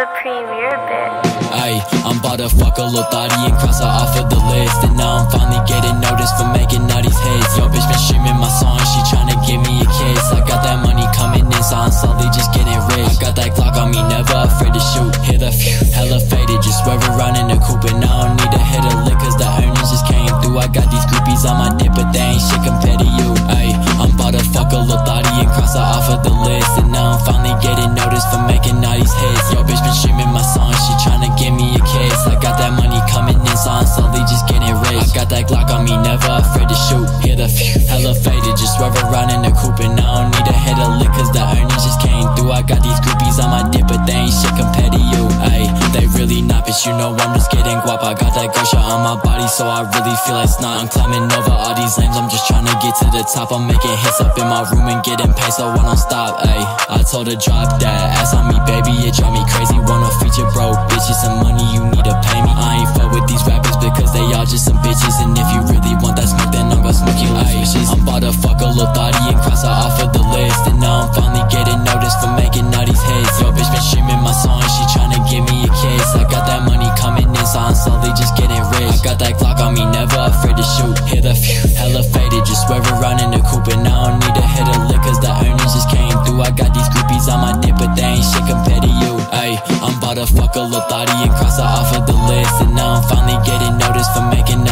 Supreme, you're a bitch. Ay, I'm about to fuck a little thotty and cross her off of the list. And now I'm finally getting noticed for making all these hits. Yo, bitch been streaming my song, she tryna give me a kiss. I got that money coming in, so I'm slowly just getting rich. I got that Glock on me, never afraid to shoot. Hit a few, hella faded, just swerve around in a coupe. And I don't need to hit a lick, cause the earnings just came through. I got these groupies on my dick, but they ain't shit compared to you. Ay, I'm about to fuck a little thotty and cross her off of the list. And now I'm finally getting noticed for making all these hits. Yo, bitch been streaming my song, she tryna give me a kiss. I got that money coming in, so I'm slowly just getting rich. I got that Glock on me, never afraid to shoot. Hit a few, hella faded, just swerve around in the coupe. And I don't need to hit a lick, cause the earnings just came through. I got these groupies on my dick, but they ain't shit compared to you. Ayy, they really not, bitch, you know I'm just getting guap. I got that Gosha on my body, so I really feel like snot. I'm climbing over all these lanes, I'm just tryna get to the top. I'm making hits up in my room and getting paid, so I don't stop. Ayy, I told her drop that ass on me, baby, it drive me crazy. Wanna feature, bro, bitches, some money, you need to pay me. I ain't fuck with these rappers because they all just some bitches. And if you really want that smoke, then I'm gon' smoke you like bitches. I'm about to fuck a little thotty and cross her off of the list. And now I'm finally getting noticed for making all these hits. Yo, bitch been streaming my song, she tryna give me a kiss. I got that money coming in, so I'm slowly just getting rich. I got that Glock on me, never afraid to shoot. Hit a few, hella faded, just swerve around in the coupe. And I don't need to hit a lick, cause the earnings just came through. I got these groupies on my dick, but they ain't shit compared to you. Ayy, I'm about to fuck a little thotty and cross her off of the list. And now I'm finally getting noticed for making